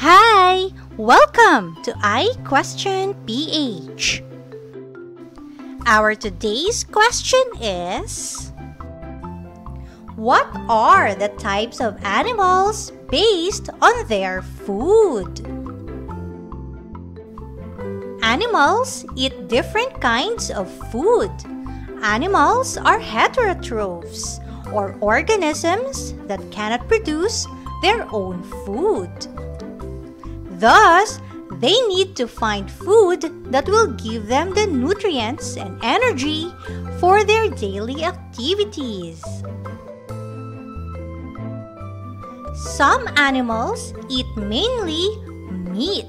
Hi! Welcome to iQuestion PH. Our today's question is, what are the types of animals based on their food? Animals eat different kinds of food. Animals are heterotrophs, or organisms that cannot produce their own food. Thus, they need to find food that will give them the nutrients and energy for their daily activities. Some animals eat mainly meat.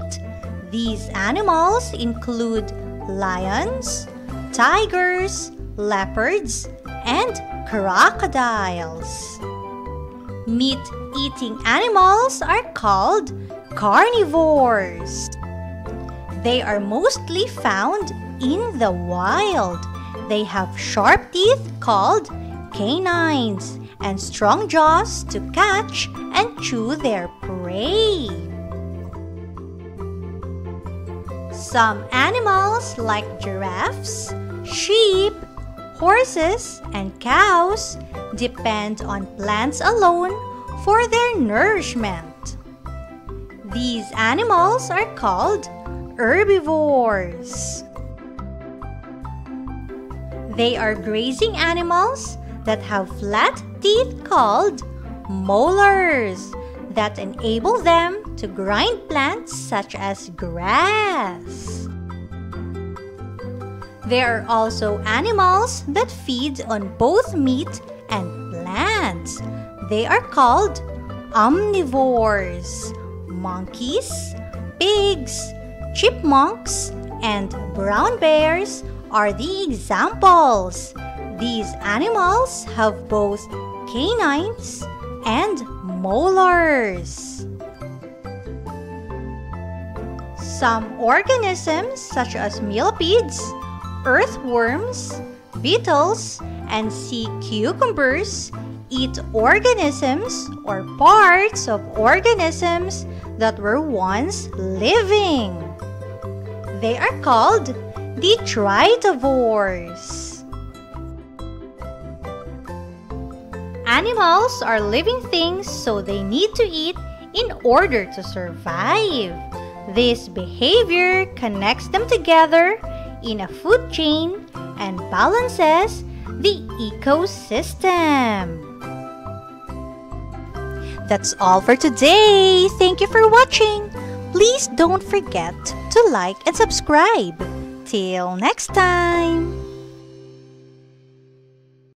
These animals include lions, tigers, leopards, and crocodiles. Meat-eating animals are called carnivores. They are mostly found in the wild. They have sharp teeth called canines and strong jaws to catch and chew their prey. Some animals like giraffes, sheep, horses, and cows depend on plants alone for their nourishment. These animals are called herbivores. They are grazing animals that have flat teeth called molars that enable them to grind plants such as grass. There are also animals that feed on both meat and plants. They are called omnivores. Monkeys, pigs, chipmunks, and brown bears are the examples. These animals have both canines and molars. Some organisms such as millipedes, earthworms, beetles, and sea cucumbers eat organisms or parts of organisms that were once living. They are called detritivores. Animals are living things, so they need to eat in order to survive. This behavior connects them together in a food chain and balances the ecosystem. That's all for today. Thank you for watching. Please don't forget to like and subscribe. Till next time.